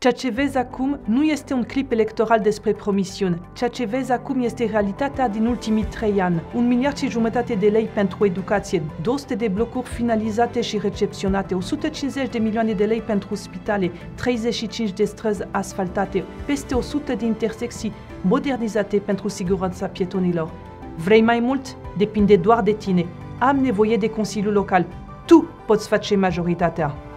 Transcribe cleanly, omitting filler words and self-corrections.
Ceea ce vezi acum nu este un clip electoral despre promisiuni. Ceea ce vezi acum este realitatea din ultimii 3 ani. 1,5 miliard de lei pentru educație, 200 de blocuri finalizate și recepționate, 150 de milioane de lei pentru spitale, 35 de străzi asfaltate, peste 100 de intersecții modernizate pentru siguranța pietonilor. Vrei mai mult? Depinde doar de tine. Am nevoie de Consiliul Local. Tu poți face majoritatea.